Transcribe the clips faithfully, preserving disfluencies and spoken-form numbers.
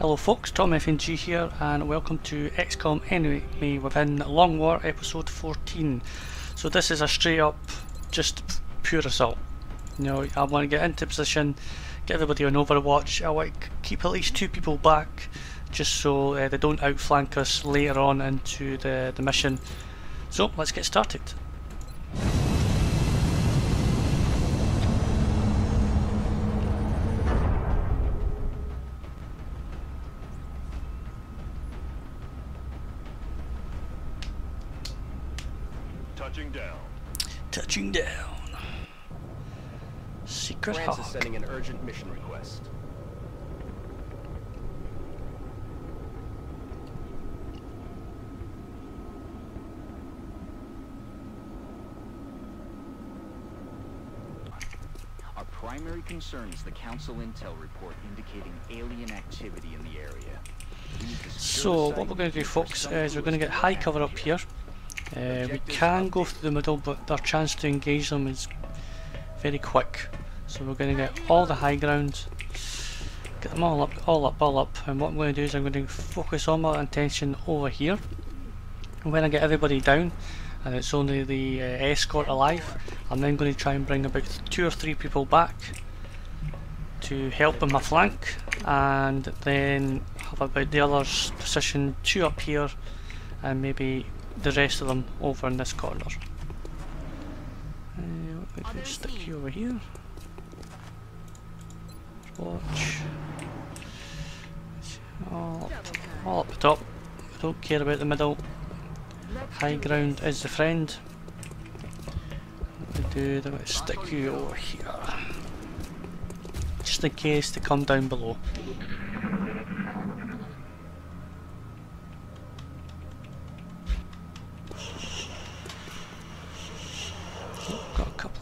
Hello folks, TomFNG here and welcome to X COM Enemy Within Long War episode fourteen. So this is a straight up, just pure assault. You know, I want to get into position, get everybody on overwatch. I want to keep at least two people back just so uh, they don't outflank us later on into the, the mission. So let's get started. Touching down. Touching down. Secret Hawk. France is sending an urgent mission request. Our primary concern is the Council Intel report indicating alien activity in the area. So what we're going to do, folks, is we're going to get high cover up here. Uh, we can go through the middle, but their chance to engage them is very quick. So we're going to get all the high ground, get them all up, all up, all up. And what I'm going to do is I'm going to focus all my attention over here. And when I get everybody down, and it's only the uh, escort alive, I'm then going to try and bring about two or three people back to help on my flank, and then have about the others position two up here, and maybe the rest of them over in this corner. Uh, stick you over here. Watch. All up, all up the top. I don't care about the middle. High ground is the friend. What we do, let's stick you over here. Just in case they come down below.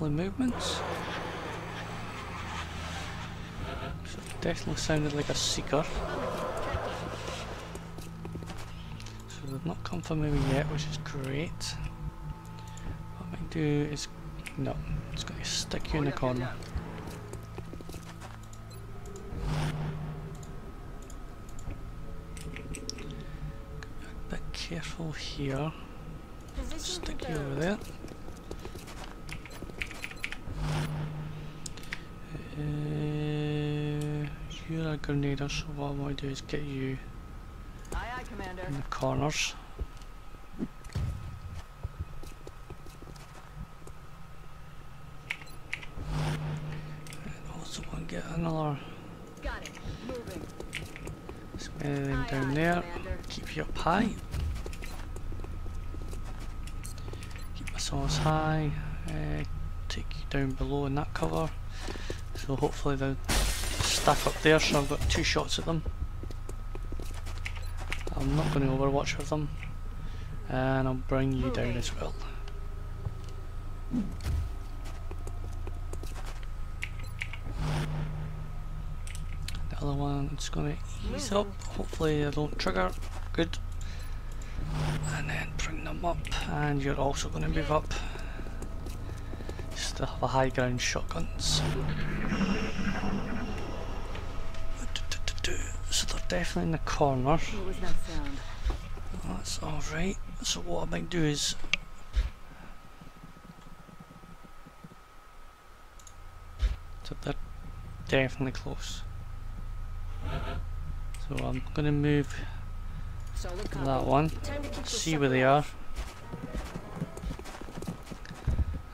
Movements. So it definitely sounded like a seeker. So they've not come for me yet, which is great. What I might do is no, it's going to stick you in the corner. A bit careful here. Stick you over there. Uh, you're a grenadier, so what I want to do is get you aye, aye, Commander, in the corners. And also want to get another. Got it. Moving. Let's get anything aye, down aye, there. Commander. Keep you up high. Keep my sauce high. Uh, take you down below in that cover. So hopefully they'll stack up there, so I've got two shots at them. I'm not going to overwatch with them. And I'll bring you down as well. The other one, it's going to ease up. Hopefully they don't trigger. Good. And then bring them up. And you're also going to move up. Still have a high ground shotguns. So they're definitely in the corner. That's alright. So what I might do is so they're definitely close. So I'm gonna move that one, see where they are,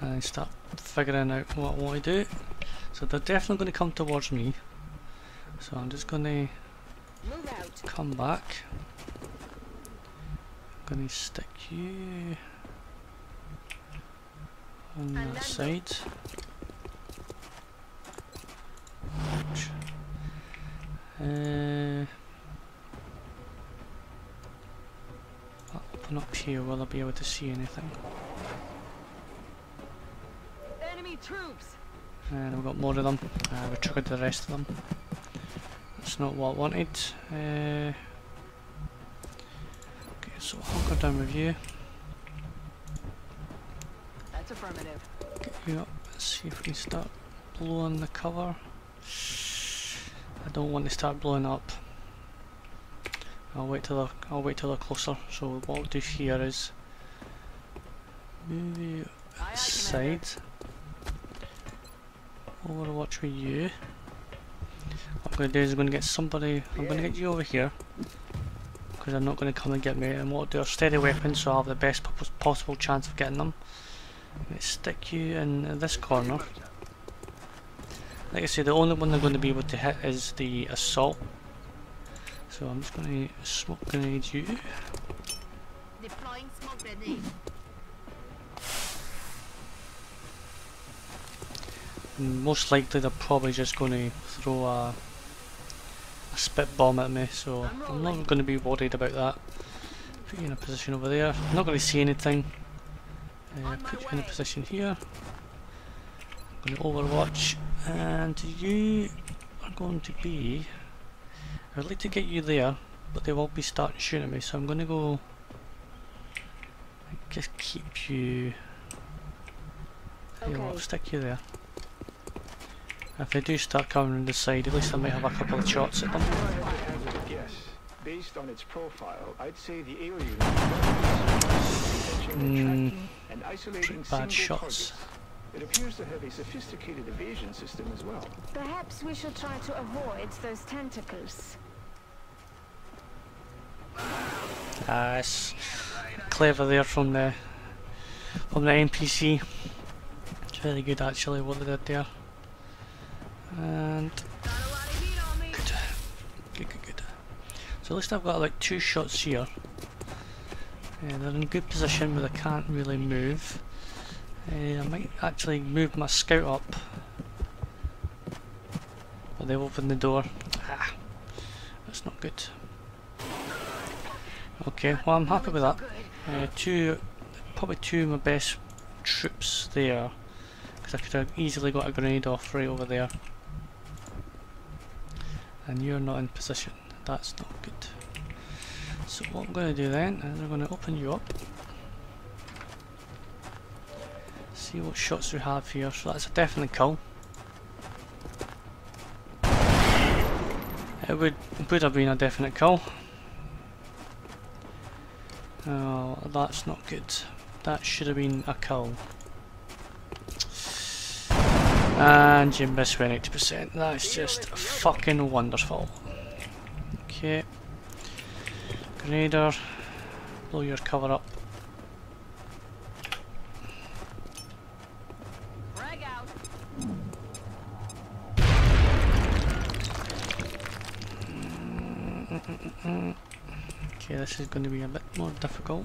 and start figuring out what I want to do. So they're definitely going to come towards me. So I'm just going to come back. I'm going to stick you on that side. Uh, I'll open up here. Will I be able to see anything? Troops. And we've got more of them. Uh, we triggered the rest of them. That's not what I wanted. Uh, okay, so I'll go down with you. That's affirmative. Get you up. Let's see if we can start blowing the cover. I don't want to start blowing up. I'll wait till they're, I'll wait till they're closer. So what I'll do here is move you side. Overwatch with you. What I'm going to do is I'm going to get somebody. I'm going to get you over here because they're not going to come and get me. And what I'll do is steady weapons, so I have the best possible chance of getting them. I'm going to stick you in this corner. Like I say, the only one they're going to be able to hit is the assault. So I'm just going to smoke grenade you. Deploying smoke grenade. Most likely they're probably just going to throw a, a spit bomb at me, so I'm not going to be worried about that. Put you in a position over there. I'm not going to see anything. Uh, put you in a position here. I'm going to overwatch, and you are going to be... I'd like to get you there, but they will be starting shooting at me, so I'm going to go... Just keep you... Okay. Yeah, I'll stick you there. If they do start coming around the side, at least I might have a couple of shots at them. Yes. Based on its profile, I'd say the alien mm, pretty bad shots. It appears to have a sophisticated evasion system as well. Perhaps we should try to avoid those tentacles. Nice, clever there from the from the N P C. It's very good actually what they did there. And good, good, good, good. So at least I've got like two shots here. Yeah, they're in a good position, but I can't really move. Uh, I might actually move my scout up, but they've opened the door. Ah, that's not good. Okay, well I'm happy with that. Uh, two, probably two of my best troops there, because I could have easily got a grenade off right over there. And you're not in position. That's not good. So what I'm going to do then is I'm going to open you up. See what shots we have here. So that's a definite kill. It would would have been a definite kill. Oh, that's not good. That should have been a kill. And you miss with eighty percent. That's just fucking wonderful. Okay. Grader, blow your cover up. Frag out. Mm-mm-mm. Okay, this is going to be a bit more difficult.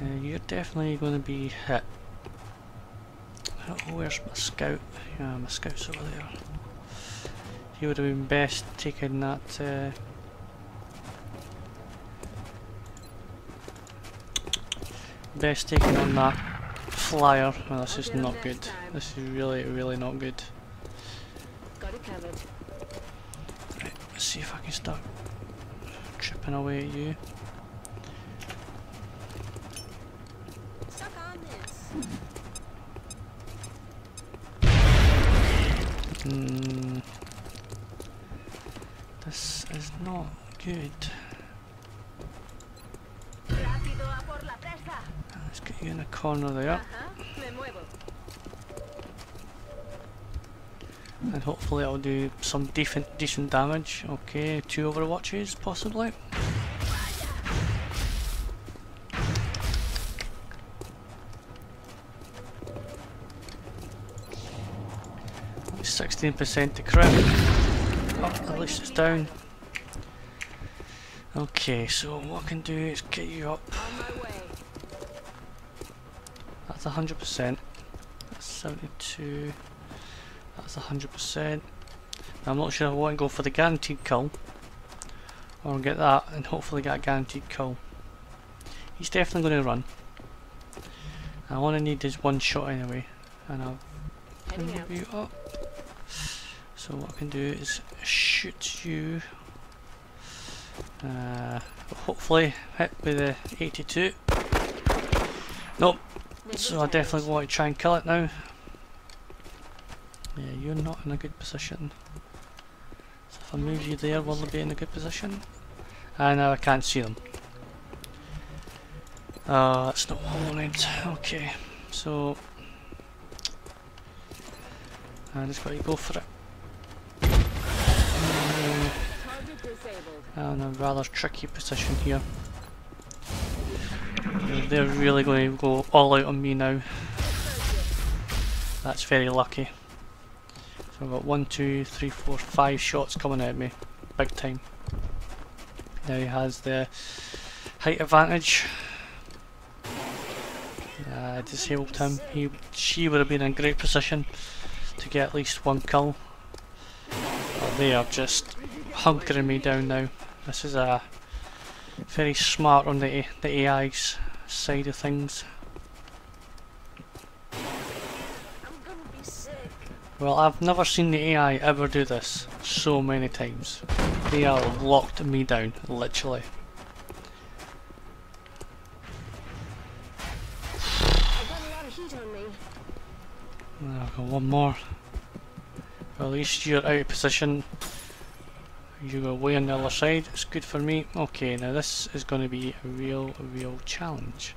Uh, you're definitely going to be hit. Oh, where's my scout? Yeah, my scout's over there. He would have been best taking that uh, best taking on that flyer. Well, this is not good. This is really, really not good. Got it covered. Right, let's see if I can start tripping away at you. Suck on this. Mm. This is not good. Let's get you in a corner there. And hopefully I'll do some decent, decent damage. Okay, two overwatches possibly. sixteen percent to crit. Oh, at least it's down. Okay, so what I can do is get you up. That's one hundred percent. That's seventy-two. That's one hundred percent. Now, I'm not sure if I want to go for the guaranteed kill or get that and hopefully get a guaranteed kill. He's definitely going to run. I want to need this one shot anyway. And I'll move you up. So what I can do is shoot you, uh, hopefully hit with the eighty-two. Nope, so I definitely want to try and kill it now. Yeah, you're not in a good position. So if I move you there, will they be in a good position? And now I can't see them. Uh, it's not what I wanted. Okay, so I just gotta go for it. I'm in a rather tricky position here. They're really going to go all out on me now. That's very lucky. So I've got one, two, three, four, five shots coming at me. Big time. Now he has the height advantage. I uh, disabled him. He, she would have been in great position to get at least one kill. But they are just hunkering me down now. This is a very smart on the, the A I's side of things. Well, I've never seen the A I ever do this so many times. They are locked me down, literally. I've got a lot of heat on me. I've got one more. Well, at least you're out of position. You go way on the other side. It's good for me. Okay, now this is going to be a real, real challenge.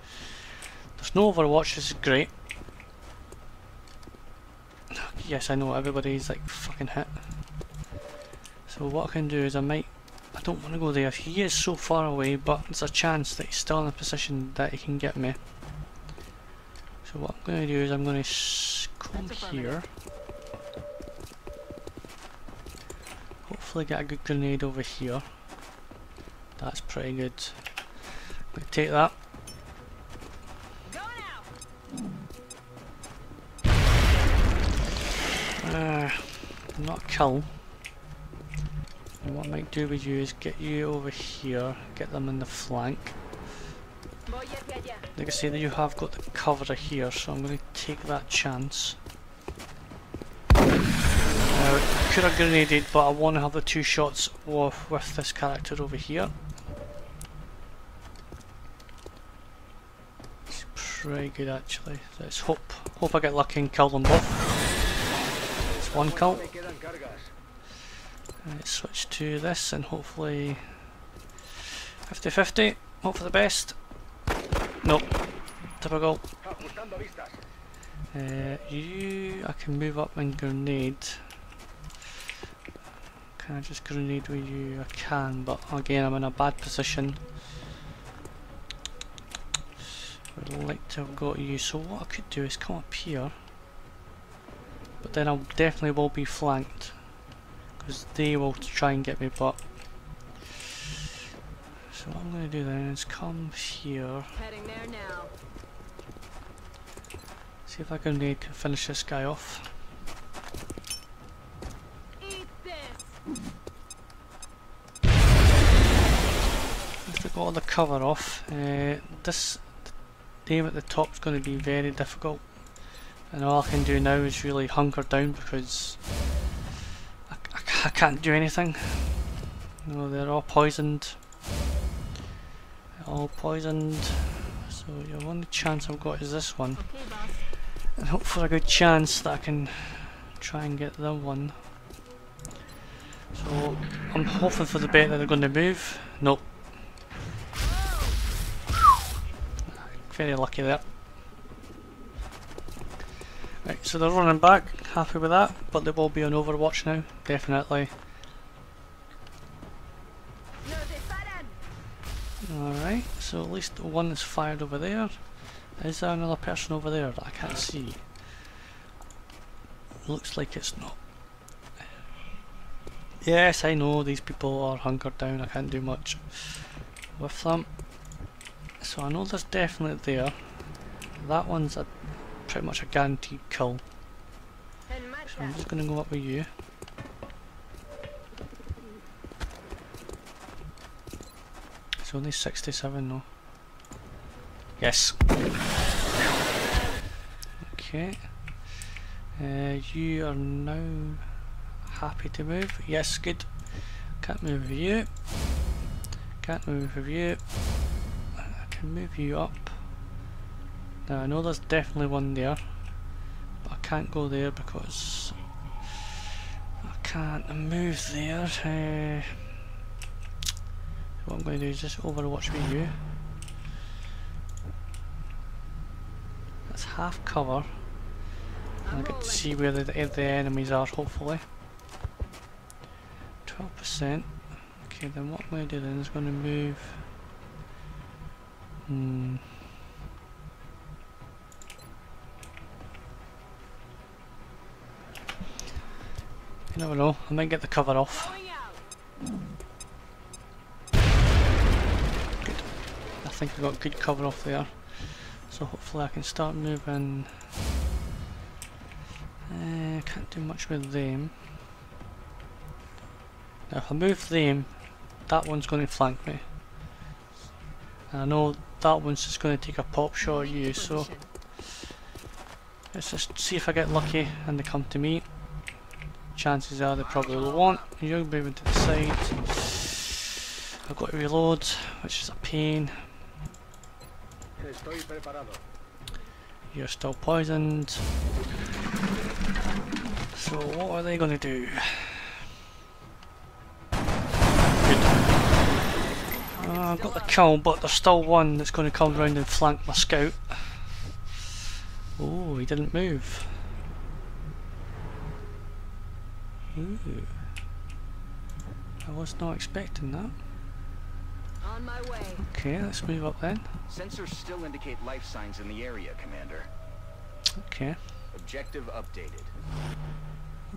There's no Overwatch. This is great. Yes, I know everybody's like fucking hit. So what I can do is I might... I don't want to go there. He is so far away, but there's a chance that he's still in a position that he can get me. So what I'm going to do is I'm going to come here. Hopefully get a good grenade over here. That's pretty good. I'm going to take that. Uh, not kill. And what I might do with you is get you over here, get them in the flank. Like I say, that you have got the cover here, so I'm going to take that chance. Now, could have grenaded, but I want to have the two shots off with this character over here. It's pretty good actually. Let's hope, hope I get lucky and kill them both. One kill. Let's switch to this and hopefully fifty fifty, hope for the best. Nope, typical. Uh, you, I can move up and grenade. Can I just grenade with you? I can, but again I'm in a bad position. I would like to have got you, so what I could do is come up here. But then I definitely will be flanked, because they will try and get me. But so what I'm going to do then is come here. Heading there now. See if I can need to finish this guy off. Eat this. If I got all the cover off, uh, this aim at the top is going to be very difficult. And all I can do now is really hunker down because I, I, I can't do anything. You know, they're all poisoned. They're all poisoned. So the only chance I've got is this one. Okay, and hope for a good chance that I can try and get the one. So I'm hoping for the bet that they're going to move. Nope. Very lucky there. Right, so they're running back, happy with that, but they will be on Overwatch now, definitely. Alright, so at least one is fired over there. Is there another person over there that I can't see? Looks like it's not. Yes, I know, these people are hunkered down, I can't do much with them. So I know there's definitely there. That one's a pretty much a guaranteed kill. So I'm just going to go up with you. It's only sixty-seven though. Yes. Okay. Uh, you are now happy to move. Yes, good. Can't move with you. Can't move with you. I can move you up. Now I know there's definitely one there, but I can't go there because I can't move there. Uh, what I'm going to do is just overwatch with you. That's half cover, and I get to see where the, the enemies are, hopefully. twelve percent. Okay, then what I'm going to do then is going to move... Hmm... You never know, I might get the cover off. Good. I think I got good cover off there. So hopefully I can start moving. I uh, can't do much with them. Now if I move them, that one's going to flank me. And I know that one's just going to take a pop shot at you, so... Let's just see if I get lucky and they come to me. Chances are they probably won't. You're moving to the side. I've got to reload, which is a pain. You're still poisoned. So what are they going to do? Good. Uh, I've got the kill, but there's still one that's going to come round and flank my scout. Oh, he didn't move. Ooh. I was not expecting that. On my way. Okay, let's move up then. Sensors still indicate life signs in the area, Commander. Okay. Objective updated.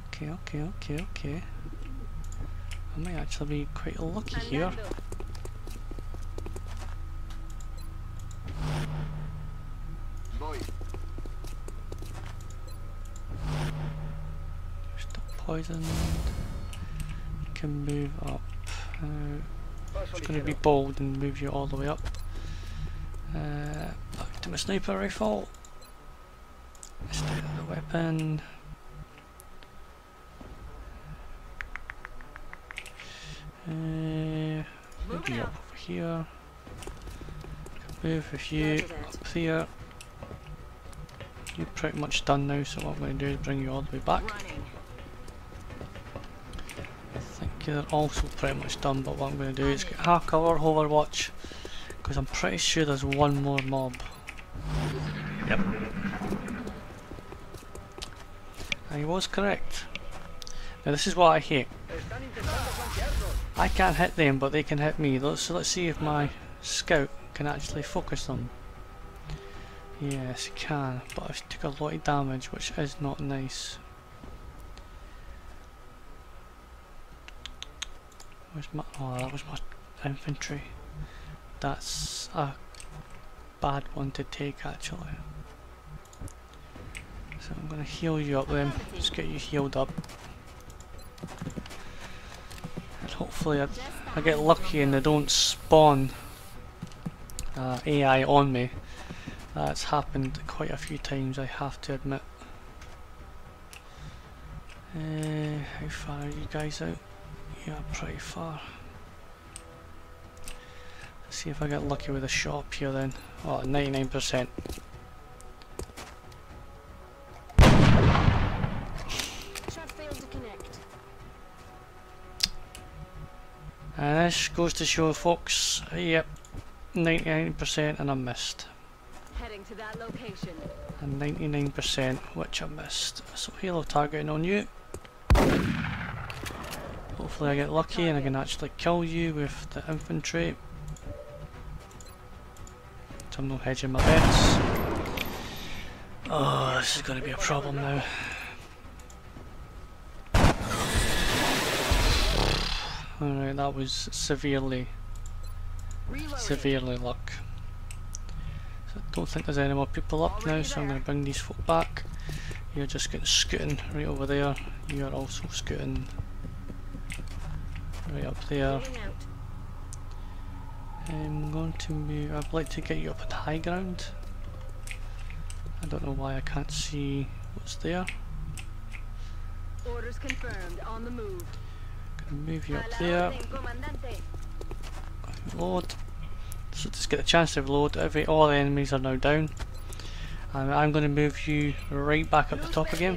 Okay, okay, okay, okay. I might actually be quite lucky here. Boy. Poisoned. You can move up. Uh, I'm just going to be bold and move you all the way up. Uh, back to my sniper rifle. Let's do the weapon. Uh, move you up over here. Move with you up here. You're pretty much done now, so what I'm going to do is bring you all the way back. They're also pretty much done, but what I'm going to do is get half cover, overwatch, because I'm pretty sure there's one more mob. Yep. And he was correct. Now this is what I hate. I can't hit them, but they can hit me. So let's see if my scout can actually focus them. Yes, he can, but I took a lot of damage, which is not nice. Where's my, oh, that was my infantry. That's a bad one to take, actually. So I'm going to heal you up then. Just get you healed up. And hopefully I, I get lucky and they don't spawn uh, A I on me. That's happened quite a few times, I have to admit. Uh, how far are you guys out? Yeah, pretty far. Let's see if I get lucky with a shot up here then. Oh, ninety-nine percent. Shot failed to connect. And this goes to show, folks. Yep, ninety-nine percent and I missed. Heading to that location. And ninety-nine percent, which I missed. So halo targeting on you. Hopefully I get lucky and I can actually kill you with the infantry. So I'm not hedging my bets. Oh, this is going to be a problem now. Alright, that was severely, severely luck. So I don't think there's any more people up now, so I'm going to bring these folk back. You're just getting scooting right over there. You are also scooting. Right up there. I'm going to move. I'd like to get you up at high ground. I don't know why I can't see what's there. Orders confirmed. On the move. Gonna move you up there. Reload. So just get a chance to reload. Every all the enemies are now down. And I'm going to move you right back up the top again.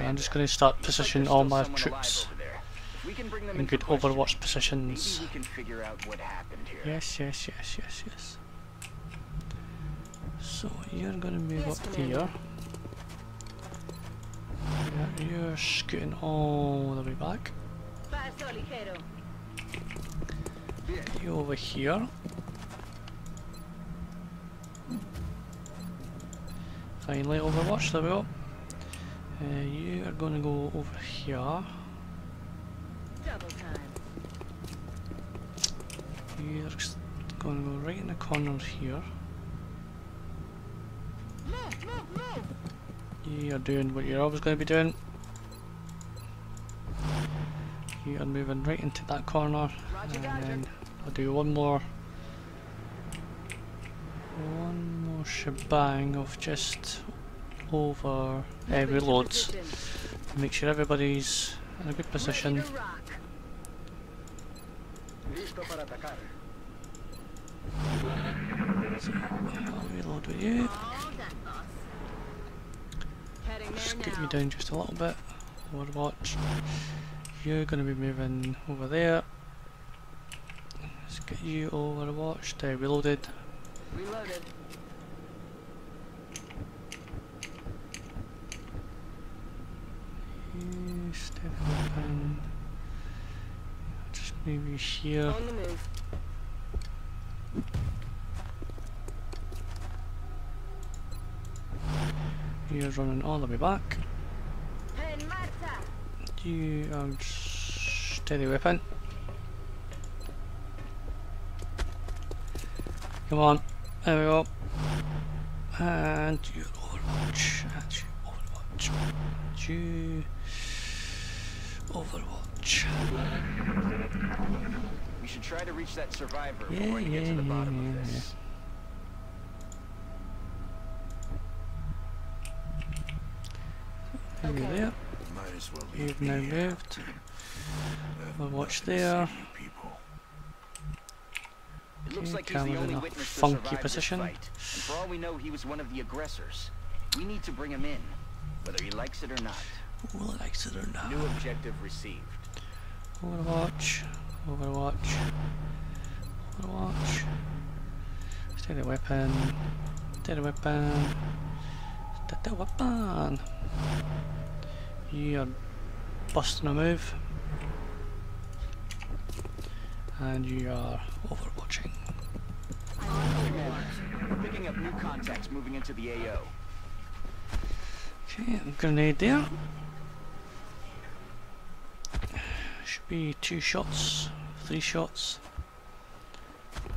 I'm just going to start positioning all my troops. in good Overwatch positions. Maybe we can figure out what happened here. Yes, yes, yes, yes, yes. So you're gonna move yes, up here. Yeah, you're scooting all the way back. You over here. Finally, Overwatch, there we go. Uh, you are gonna go over here. You're gonna go right in the corner here. You're doing what you're always gonna be doing. You are moving right into that corner. And then I'll do one more one more shebang of just over uh, reloads. Make sure everybody's in a good position. So, I'll reload with you. Scoot me down just a little bit. Overwatch. You're going to be moving over there. Let's get you overwatched. Uh, reloaded. Reloaded. You step up and just move you here. On the move. You're running all the way back. You are steady weapon. Come on, there we go. And you overwatch, and you overwatch, and you overwatch. We should try to reach that survivor yeah, before we yeah, get to the yeah, bottom yeah, of this. Yeah. Okay. There. Might as well be You've now moved. We'll watch there. It looks like he's the only in a witness funky position. And for all we know, he was one of the aggressors. We need to bring him in, whether he likes it or not. Who likes it or not? New objective received. Overwatch. Overwatch. Overwatch. Steady weapon. Steady weapon. Steady weapon. You are busting a move, and you are overwatching. Picking up new contacts, moving into the A O. Okay, grenade there. Should be two shots, three shots,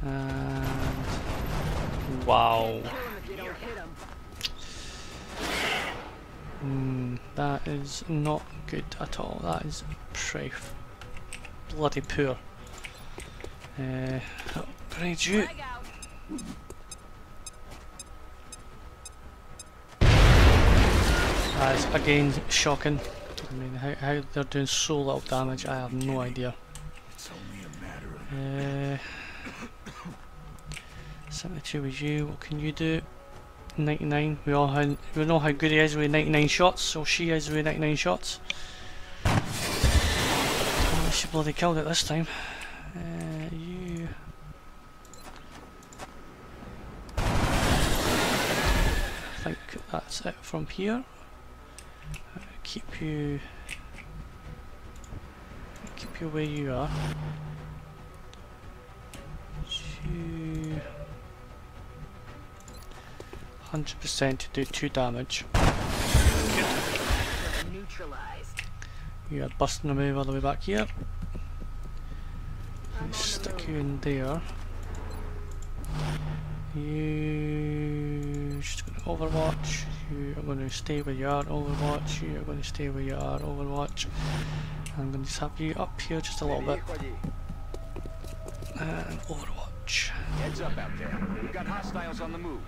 and wow. Mm, that is not good at all. That is pretty bloody poor. Uh, upgrade you. That is again shocking. I mean, how, how they're doing so little damage, I have no idea. Uh, seventy-two with you. What can you do? ninety-nine, we all have, we know how good he is with ninety-nine shots, so she is with ninety-nine shots. Oh, she bloody killed it this time. Uh, you... I think that's it from here. I'll keep you... I'll keep you where you are. You... one hundred percent to do two damage. You are busting a move all the way back here. Let's stick you in there. You just gonna overwatch. You are gonna stay where you are, overwatch. You are gonna stay where you are, overwatch. I'm gonna just have you up here just a little bit. And overwatch. Heads up out there. We've got hostiles on the move.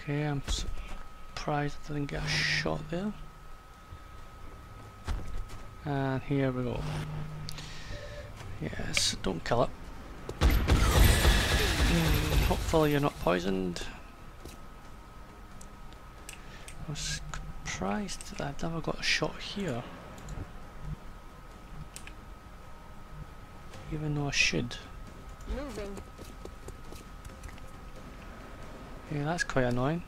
Okay, I'm surprised I didn't get a shot there. And here we go. Yes, don't kill it. Mm, hopefully you're not poisoned. I was surprised that I've never got a shot here. Even though I should. Moving. Yeah, that's quite annoying.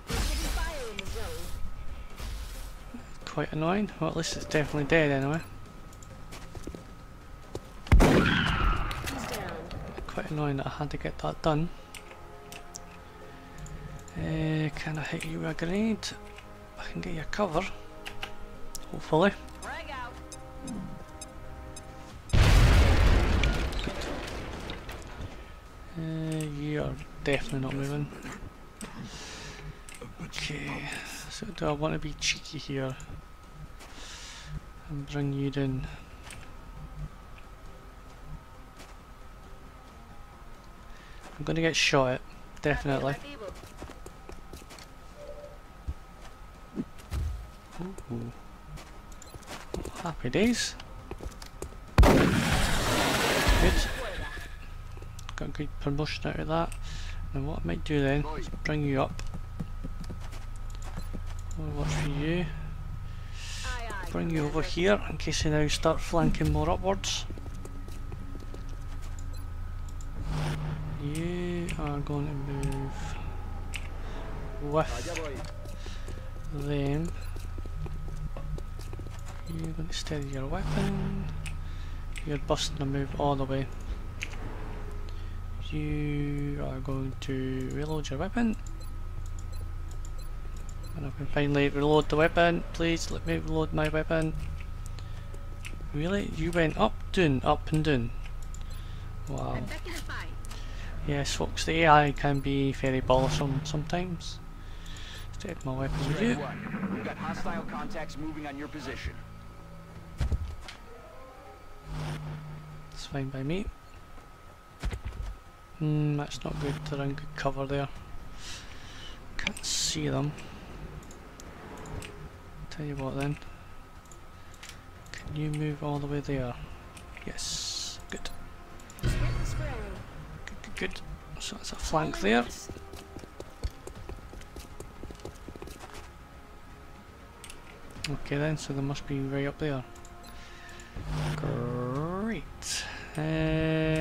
Quite annoying. Well, at least it's definitely dead anyway. Quite annoying that I had to get that done. Uh, can I hit you with a grenade? I can get you cover. Hopefully. Uh, you are definitely not moving. Okay, so do I want to be cheeky here and bring you down? I'm going to get shot at, definitely. Ooh. Happy days. Good. Got a good promotion out of that. And what I might do then is bring you up. What for you? Bring you over here in case you now start flanking more upwards. You are going to move with them. You're going to steady your weapon. You're busting a move all the way. You are going to reload your weapon. And I can finally reload the weapon. Please let me reload my weapon. Really? You went up, down, up and down. Wow. Yes folks, the A I can be very bothersome sometimes. Steady my weapon with you. We've got hostile contacts moving on your position. It's fine by me. Hmm, that's not good. They're in good cover there. Can't see them. Tell you what then. Can you move all the way there? Yes. Good. Good, good, good. So that's a flank there. Okay then, so they must be right up there. Great. Uh,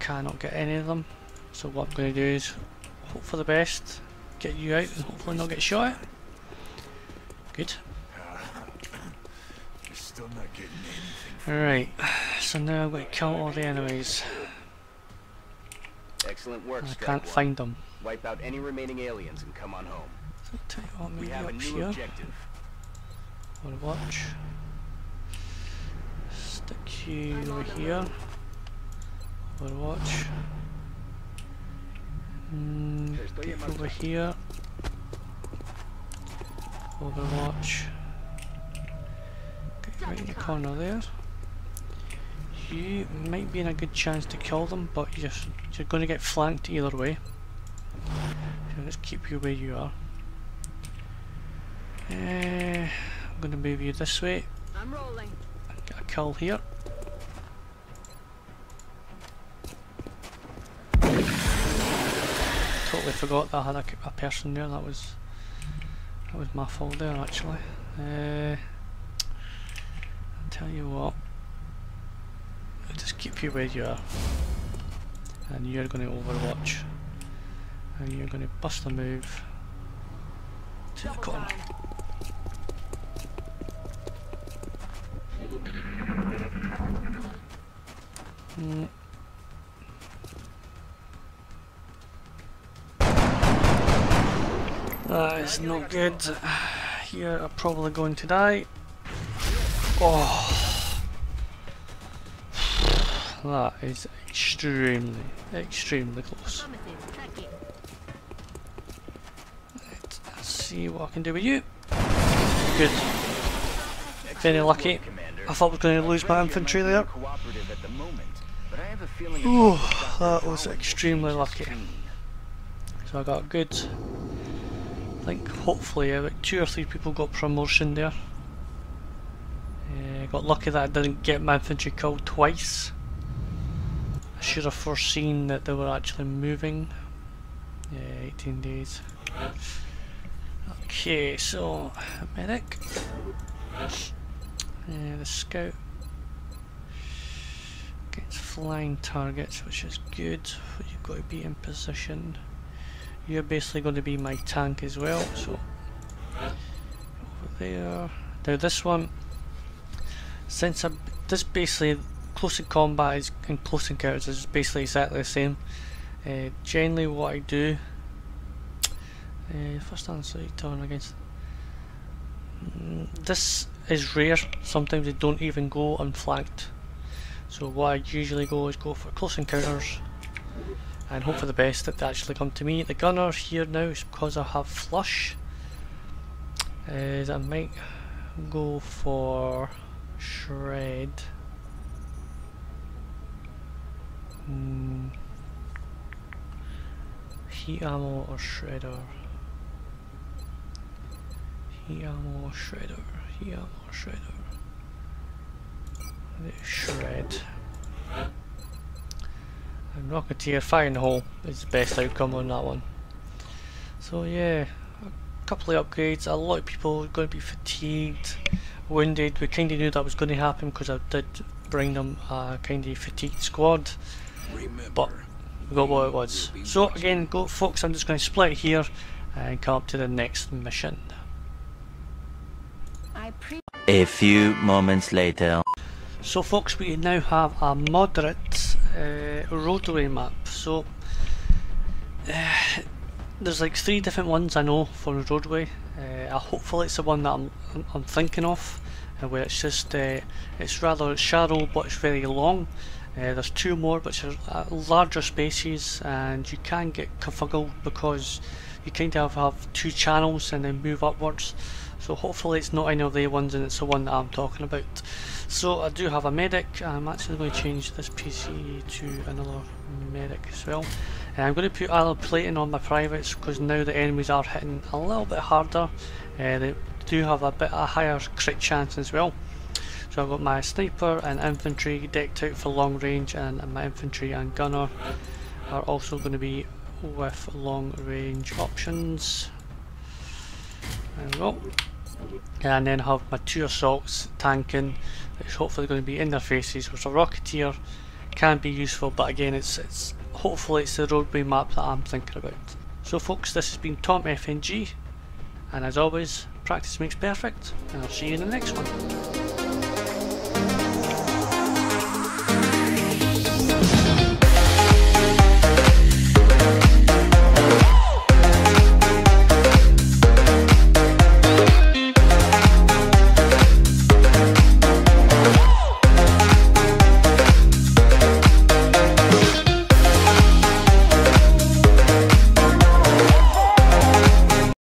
cannot get any of them, so what I'm going to do is hope for the best, get you out and hopefully not get shot at. Good. Still not getting anything. Alright, so now I'm going to kill all the enemies. Excellent work, I can't find them. Wipe out any remaining aliens and come on home. So I'll tell you what, maybe up here. Wanna watch. Stick you over here. Overwatch. Mm, get over here. Overwatch. Get right in the corner there. You might be in a good chance to kill them, but you're, you're going to get flanked either way. So let's keep you where you are. Uh, I'm going to move you this way. I'm rolling. Get a kill here. I forgot that I had a, a person there. That was that was my fault there actually. Uh, I'll tell you what, I'll just keep you where you are, and you're going to overwatch, and you're going to bust a move to Double the corner. Mm. That is not good. Here I'm probably going to die. Oh, that is extremely, extremely close. Let's see what I can do with you. Good. Very lucky. I thought I was going to lose my infantry there. Ooh, that was extremely lucky. So I got a good. I think hopefully about two or three people got promotion there. Uh, got lucky that I didn't get my infantry killed twice. I should have foreseen that they were actually moving. Yeah, eighteen days. Okay, so medic, yeah, the scout gets flying targets, which is good. You've got to be in position. You're basically going to be my tank as well. So over there. Now this one, since I'm, this basically close in combat is, and close encounters is basically exactly the same. Uh, generally, what I do. Uh, first answer you turn against. Mm, this is rare, sometimes they don't even go unflanked. So what I usually go is go for close encounters and hope for the best that they actually come to me. The gunner here now is because I have flush. Is I might go for shred. Mm, heat ammo or shredder. Heat ammo, shredder, heat ammo, shredder. Let's shred. And rocketeer firing the hole is the best outcome on that one. So yeah, a couple of upgrades. A lot of people are going to be fatigued, wounded. We kind of knew that was going to happen because I did bring them a kind of fatigued squad. Remember, but we got what it was. So again, go folks, I'm just going to split here and come up to the next mission. A few moments later. So folks, we now have a moderate uh, rotary map. So uh, there's like three different ones I know for the roadway. Uh, hopefully it's the one that I'm, I'm thinking of, uh, where it's just uh, it's rather shallow but it's very long. Uh, there's two more which are uh, larger spaces, and you can get confungled because you kind of have, have two channels and then move upwards. So hopefully it's not any of the ones and it's the one that I'm talking about. So I do have a medic. I'm actually going to change this P C to another medic as well. And I'm going to put alloy plating on my privates because now the enemies are hitting a little bit harder. Uh, they do have a bit a higher crit chance as well. So I've got my sniper and infantry decked out for long range, and my infantry and gunner are also going to be with long range options. There we go. And then have my two assaults tanking, which hopefully going to be in their faces, which a rocketeer can be useful, but again it's it's hopefully it's the roadway map that I'm thinking about. So folks, this has been TomFNG, and as always, practice makes perfect, and I'll see you in the next one.